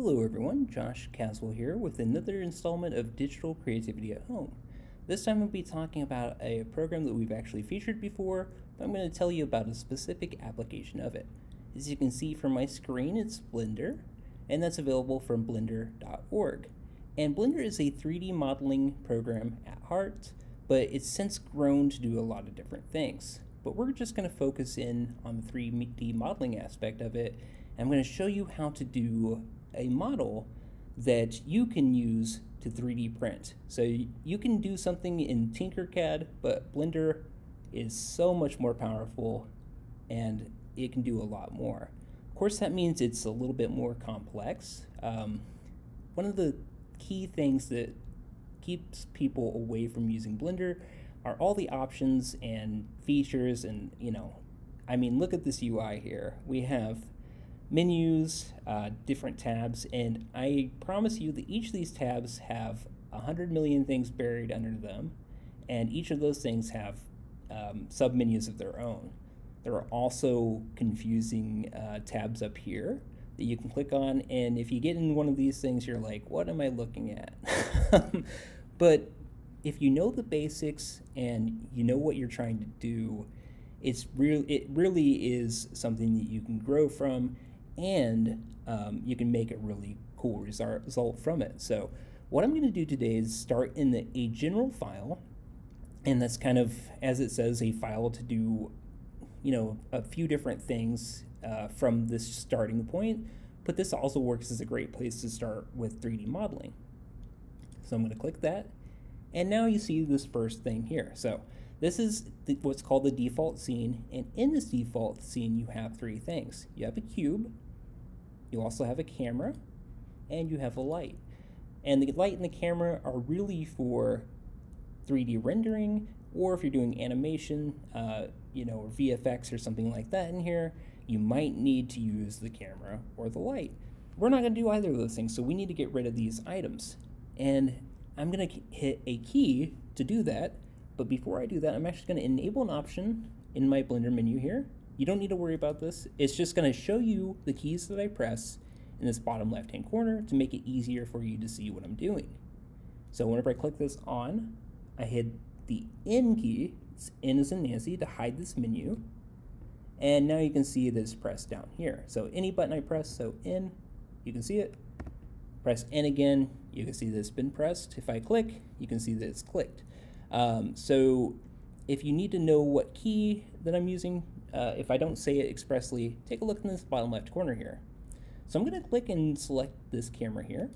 Hello everyone, Josh Caswell here with another installment of Digital Creativity at Home. This time we'll be talking about a program that we've actually featured before, but I'm going to tell you about a specific application of it. As you can see from my screen, it's Blender, and that's available from blender.org. And Blender is a 3D modeling program at heart, but it's since grown to do a lot of different things. But we're just going to focus in on the 3D modeling aspect of it, and I'm going to show you how to do a model that you can use to 3D print. So you can do something in Tinkercad, but Blender is so much more powerful and it can do a lot more. Of course, that means it's a little bit more complex. One of the key things that keeps people away from using Blender are all the options and features and, I mean, look at this UI here. We have menus, different tabs, and I promise you that each of these tabs have 100 million things buried under them, and each of those things have sub-menus of their own. There are also confusing tabs up here that you can click on, and if you get in one of these things, you're like, what am I looking at? But if you know the basics and you know what you're trying to do, it really is something that you can grow from, and you can make a really cool result from it. So what I'm going to do today is start in a general file, and that's kind of, as it says, a file to do, a few different things from this starting point, but this also works as a great place to start with 3D modeling. So I'm going to click that, and now you see this first thing here. So this is what's called the default scene, and in this default scene you have three things. You have a cube, you also have a camera, and you have a light. And the light and the camera are really for 3D rendering, or if you're doing animation, or VFX or something like that in here, you might need to use the camera or the light. We're not going to do either of those things, so we need to get rid of these items. And I'm going to hit a key to do that. But before I do that, I'm actually going to enable an option in my Blender menu here. You don't need to worry about this. It's just going to show you the keys that I press in this bottom left-hand corner to make it easier for you to see what I'm doing. So whenever I click this on, I hit the N key, it's N as in Nancy, to hide this menu. And now you can see this pressed down here. So any button I press, so N, you can see it. Press N again, you can see that it's been pressed. If I click, you can see that it's clicked. So if you need to know what key that I'm using, if I don't say it expressly, take a look in this bottom left corner here. So I'm going to click and select this camera here.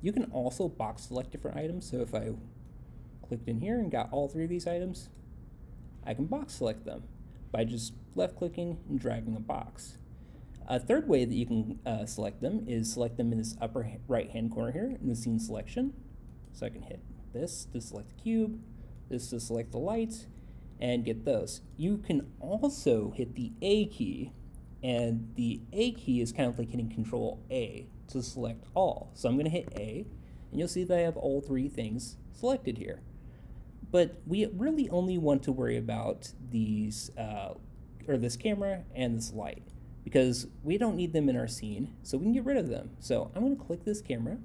You can also box select different items. So if I clicked in here and got all three of these items, I can box select them by just left clicking and dragging a box. A third way that you can select them is select them in this upper right hand corner here in the scene selection. So I can hit this to select the cube, this to select the light, and get those. You can also hit the A key, and the A key is kind of like hitting Control A to select all. So I'm going to hit A, and you'll see that I have all three things selected here. But we really only want to worry about these, this camera and this light, because we don't need them in our scene, so we can get rid of them. So I'm going to click this camera,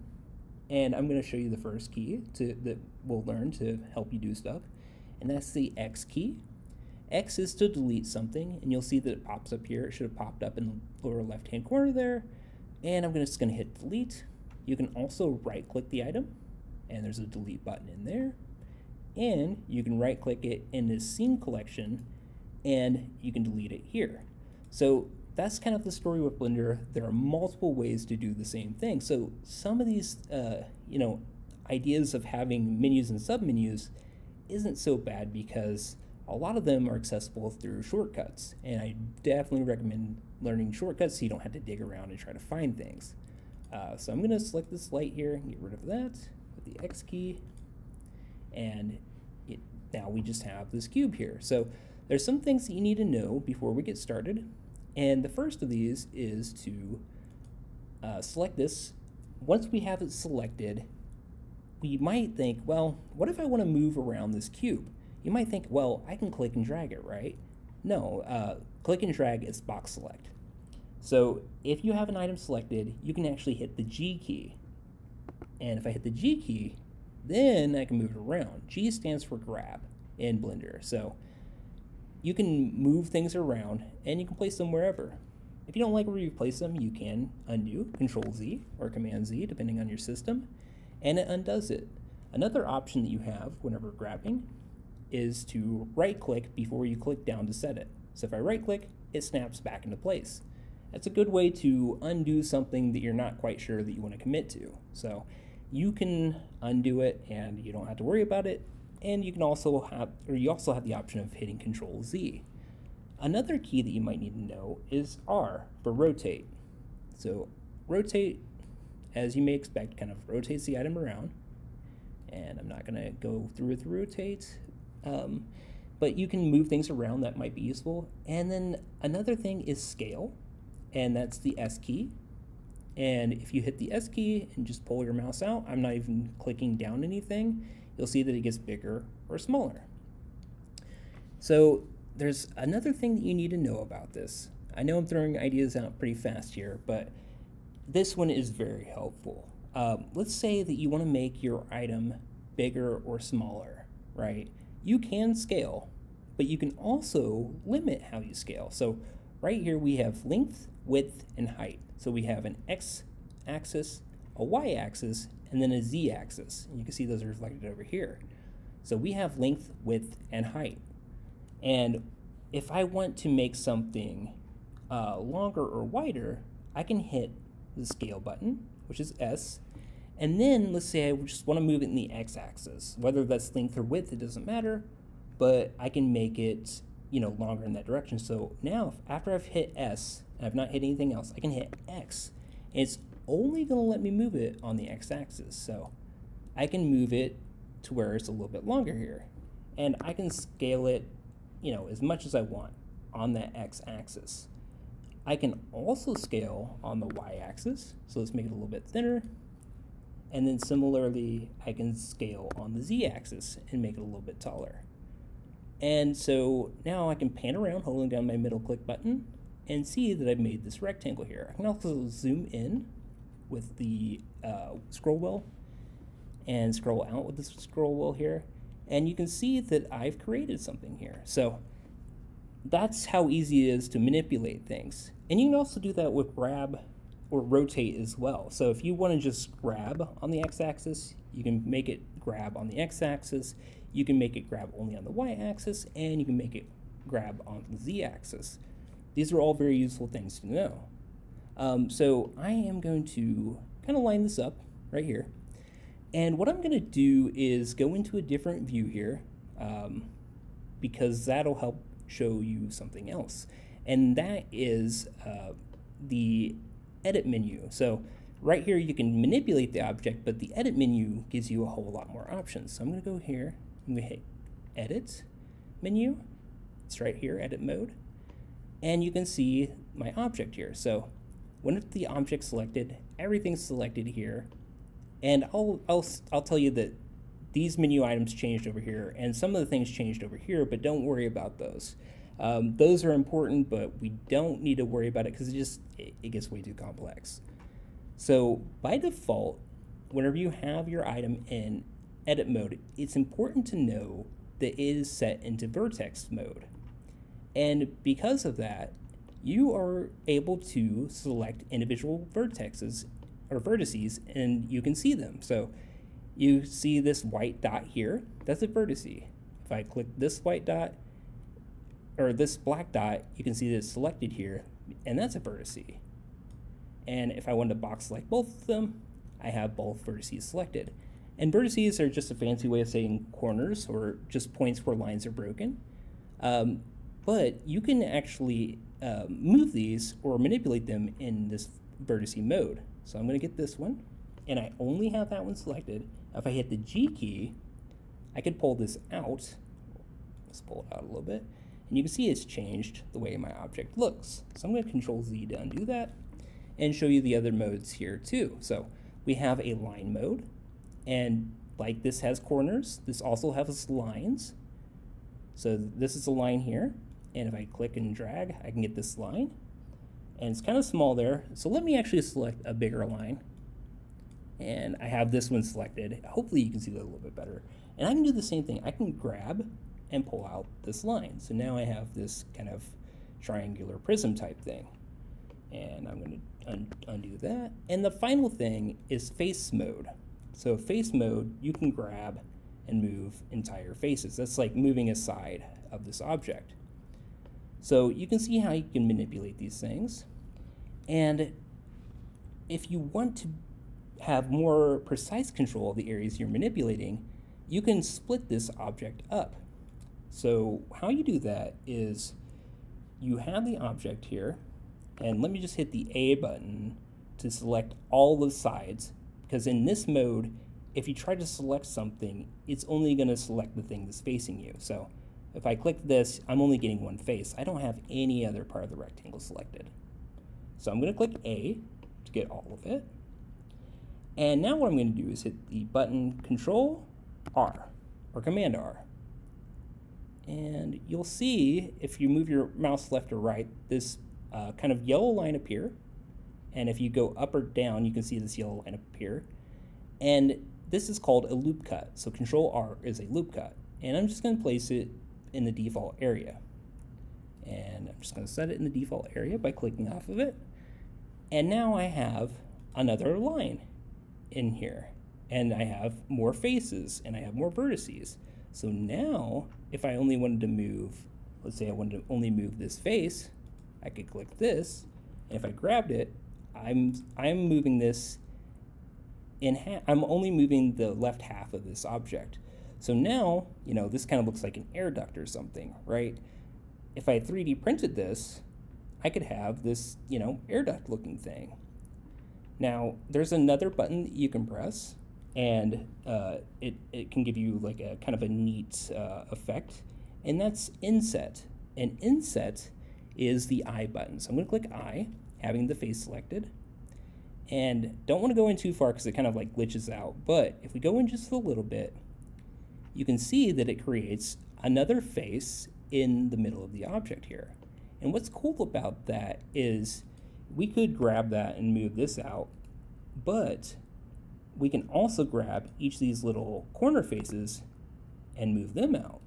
and I'm going to show you the first key that we'll learn to help you do stuff, and that's the X key. X is to delete something, and you'll see that it pops up here. It should have popped up in the lower left-hand corner there, and I'm just going to hit delete. You can also right-click the item, and there's a delete button in there, and you can right-click it in this scene collection, and you can delete it here. So that's kind of the story with Blender. There are multiple ways to do the same thing. So some of these, ideas of having menus and submenus isn't so bad because a lot of them are accessible through shortcuts. And I definitely recommend learning shortcuts so you don't have to dig around and try to find things. So I'm going to select this light here and get rid of that with the X key. And now we just have this cube here. So there's some things that you need to know before we get started. And the first of these is to select this. Once we have it selected, we might think, well, what if I want to move around this cube? You might think, well, I can click and drag it, right? No, click and drag is box select. So if you have an item selected, you can actually hit the G key. And if I hit the G key, then I can move it around. G stands for grab in Blender. So you can move things around and you can place them wherever. If you don't like where you place them, you can undo, Control Z or Command Z, depending on your system, and it undoes it. Another option that you have whenever grabbing is to right click before you click down to set it. So if I right click, it snaps back into place. That's a good way to undo something that you're not quite sure that you want to commit to. So you can undo it and you don't have to worry about it. And you can also have, or you also have the option of hitting Control Z. Another key that you might need to know is R for rotate. So rotate, as you may expect, kind of rotates the item around. And I'm not gonna go through with rotate, but you can move things around that might be useful. And then another thing is scale, and that's the S key. And if you hit the S key and just pull your mouse out, I'm not even clicking down anything, you'll see that it gets bigger or smaller. So there's another thing that you need to know about this. I know I'm throwing ideas out pretty fast here, but this one is very helpful. Let's say that you want to make your item bigger or smaller, right? You can scale, but you can also limit how you scale. So right here we have length, width, and height. So we have an X axis, a Y axis, and then a Z axis. And you can see those are reflected over here. So we have length, width, and height. And if I want to make something longer or wider, I can hit the scale button, which is S. And then let's say I just want to move it in the X axis, whether that's length or width, it doesn't matter, but I can make it, you know, longer in that direction. So now after I've hit S, and I've not hit anything else, I can hit X. And it's only going to let me move it on the X axis. So I can move it to where it's a little bit longer here, and I can scale it, you know, as much as I want on that X axis. I can also scale on the Y axis. So let's make it a little bit thinner. And then similarly, I can scale on the Z axis and make it a little bit taller. And so now I can pan around holding down my middle click button and see that I've made this rectangle here. I can also zoom in with the scroll wheel and scroll out with the scroll wheel here. And you can see that I've created something here. So that's how easy it is to manipulate things. And you can also do that with grab or rotate as well. So if you want to just grab on the X-axis, you can make it grab on the X-axis, you can make it grab only on the Y-axis, and you can make it grab on the Z-axis. These are all very useful things to know. So I am going to kind of line this up right here. And what I'm going to do is go into a different view here, because that'll help show you something else, and that is the edit menu. So right here you can manipulate the object, but the edit menu gives you a whole lot more options. So I'm going to go here, I'm going to hit edit menu, it's right here, edit mode, and you can see my object here. So when the object's selected, everything's selected here, and I'll tell you that these menu items changed over here, and some of the things changed over here, but don't worry about those. Those are important, but we don't need to worry about it because it gets way too complex. So by default, whenever you have your item in edit mode, it's important to know that it is set into vertex mode. And because of that, you are able to select individual vertexes or vertices, and you can see them. So you see this white dot here, that's a vertice. If I click this white dot or this black dot, you can see that it's selected here, and that's a vertice. And if I wanted to box select both of them, I have both vertices selected. And vertices are just a fancy way of saying corners or just points where lines are broken. But you can actually move these or manipulate them in this vertice mode. So I'm gonna get this one, and I only have that one selected. If I hit the G key, I could pull this out. Let's pull it out a little bit. And you can see it's changed the way my object looks. So I'm going to Control Z to undo that and show you the other modes here too. So we have a line mode, and like this has corners, this also has lines. So this is a line here. And if I click and drag, I can get this line. and it's kind of small there. So let me actually select a bigger line. And I have this one selected. Hopefully you can see that a little bit better. And I can do the same thing. I can grab and pull out this line. So now I have this kind of triangular prism type thing. And I'm going to undo that. And the final thing is face mode. So face mode, you can grab and move entire faces. That's like moving a side of this object. So you can see how you can manipulate these things. And if you want to have more precise control of the areas you're manipulating, you can split this object up. So how you do that is you have the object here, and let me just hit the A button to select all the sides, because in this mode, if you try to select something, it's only going to select the thing that's facing you. So if I click this, I'm only getting one face. I don't have any other part of the rectangle selected. So I'm going to click A to get all of it. And now what I'm going to do is hit the button Control R or Command R. And you'll see if you move your mouse left or right, this kind of yellow line appear. And if you go up or down, you can see this yellow line appear. And this is called a loop cut. So Control R is a loop cut. And I'm just going to place it in the default area. And I'm just going to set it in the default area by clicking off of it. And now I have another line in here, and I have more faces and I have more vertices. So now if I only wanted to move, let's say I wanted to only move this face, I could click this, and if I grabbed it, I'm moving this in half. I'm only moving the left half of this object. So now, you know, this kind of looks like an air duct or something, right? If I 3D printed this, I could have this, you know, air duct looking thing. Now, there's another button that you can press, and it can give you like a kind of a neat effect, and that's inset. And inset is the I button. So I'm going to click I, having the face selected, and don't want to go in too far because it kind of like glitches out. But if we go in just a little bit, you can see that it creates another face in the middle of the object here. And what's cool about that is we could grab that and move this out, but we can also grab each of these little corner faces and move them out.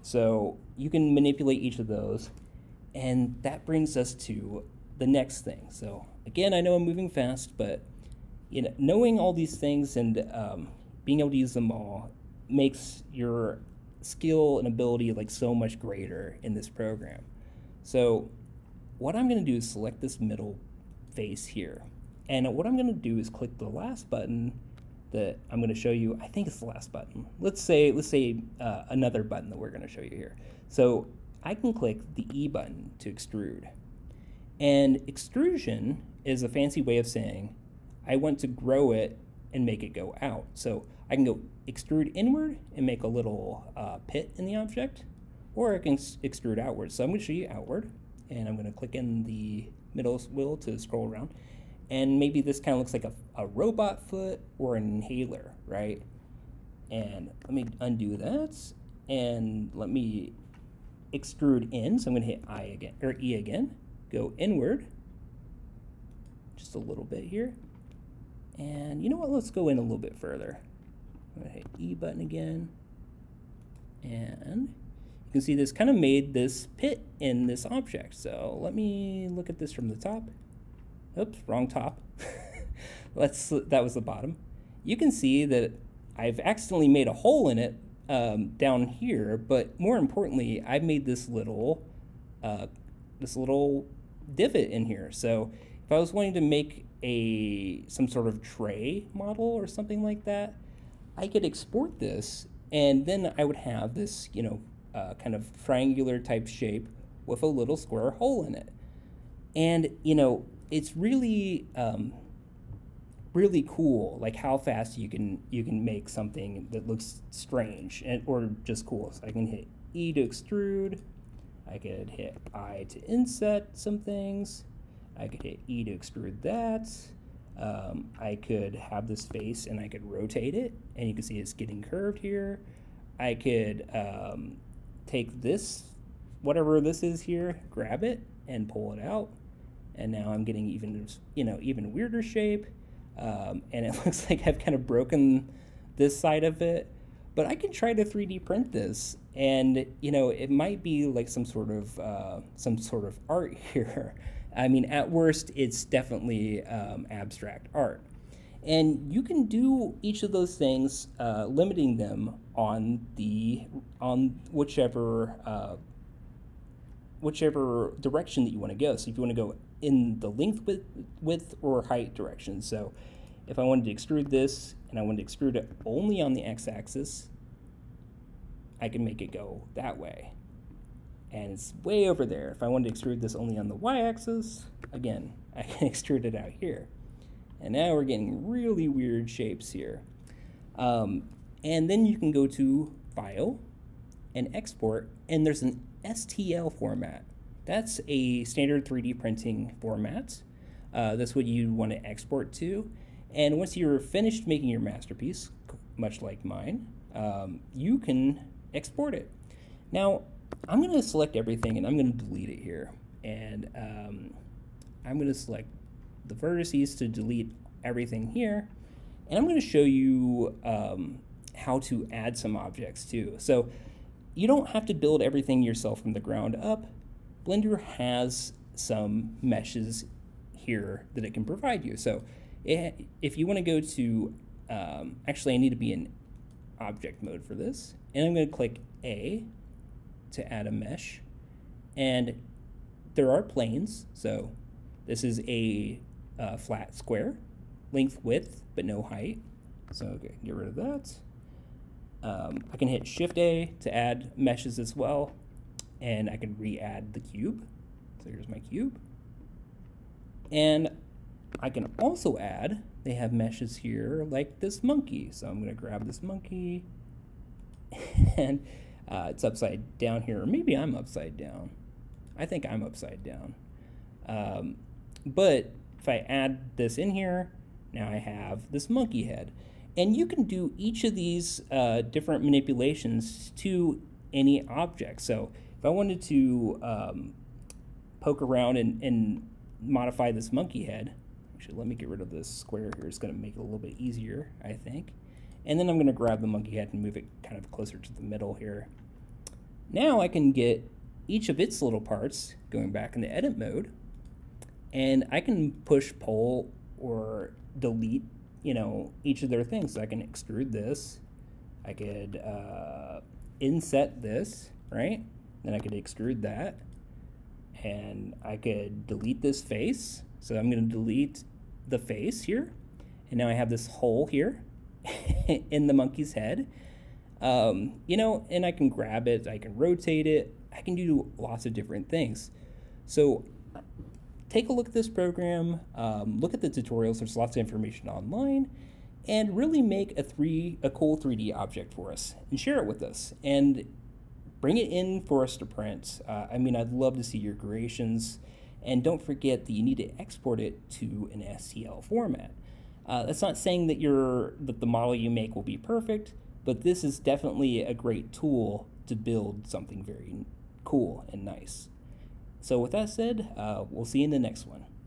So you can manipulate each of those, and that brings us to the next thing. So again, I know I'm moving fast, but you know, knowing all these things and being able to use them all makes your skill and ability like so much greater in this program. So what I'm going to do is select this middle face here. And what I'm going to do is click the last button that I'm going to show you. I think it's the last button. Let's say another button that we're going to show you here. So I can click the E button to extrude. And extrusion is a fancy way of saying I want to grow it and make it go out. So I can go extrude inward and make a little pit in the object, or I can extrude outward. So I'm going to show you outward. And I'm going to click in the middle wheel to scroll around. And maybe this kind of looks like a robot foot or an inhaler, right? And let me undo that. And let me extrude in. So I'm going to hit I again, or E again. Go inward just a little bit here. And you know what? Let's go in a little bit further. I'm going to hit E button again. And you can see this kind of made this pit in this object. So let me look at this from the top. Oops, wrong top. That was the bottom. You can see that I've accidentally made a hole in it down here, but more importantly, I've made this little divot in here. So if I was wanting to make some sort of tray model or something like that, I could export this, and then I would have this, you know, kind of triangular type shape with a little square hole in it. And you know, it's really really cool like how fast you can make something that looks strange and or just cool. So I can hit E to extrude, I could hit I to inset some things, I could hit E to extrude that, I could have this face and I could rotate it, and you can see it's getting curved here. I could take this, whatever this is here, grab it and pull it out. and now I'm getting even weirder shape, and it looks like I've kind of broken this side of it. But I can try to 3D print this, and it might be like some sort of art here. I mean, at worst, it's definitely abstract art, and you can do each of those things, limiting them on whichever direction that you want to go. So if you want to go in the length, width, or height direction, so if I wanted to extrude this, and I wanted to extrude it only on the x-axis, I can make it go that way. And it's way over there. If I wanted to extrude this only on the y-axis, again, I can extrude it out here. And now we're getting really weird shapes here. And then you can go to File and Export, and there's an STL format. That's a standard 3D printing format. That's what you want to export to. And once you're finished making your masterpiece, much like mine, you can export it. Now, I'm going to select everything, and I'm going to delete it here. And I'm going to select the vertices to delete everything here. And I'm going to show you how to add some objects, too. So you don't have to build everything yourself from the ground up. Blender has some meshes here that it can provide you. So if you want to go to, actually I need to be in object mode for this, and I'm going to click A to add a mesh, and there are planes, so this is a flat square, length, width, but no height, so okay, get rid of that. I can hit Shift A to add meshes as well, and I can re-add the cube, so here's my cube, and I can also add, they have meshes here like this monkey. So I'm going to grab this monkey, and it's upside down here, or maybe I'm upside down. I think I'm upside down. But if I add this in here, now I have this monkey head. And you can do each of these different manipulations to any object. So if I wanted to poke around and modify this monkey head, actually, let me get rid of this square here. It's going to make it a little bit easier, I think. And then I'm going to grab the monkey head and move it kind of closer to the middle here. Now I can get each of its little parts going back in the edit mode, and I can push, pull, or delete, each of their things. So I can extrude this. I could inset this, right? Then I could extrude that, and I could delete this face. So I'm going to delete the face here, and now I have this hole here in the monkey's head, and I can grab it, I can rotate it, I can do lots of different things. So take a look at this program, look at the tutorials, there's lots of information online, and really make a cool 3D object for us, and share it with us, and bring it in for us to print. I mean, I'd love to see your creations. And don't forget that you need to export it to an STL format. That's not saying that that the model you make will be perfect, but this is definitely a great tool to build something very cool and nice. So with that said, we'll see you in the next one.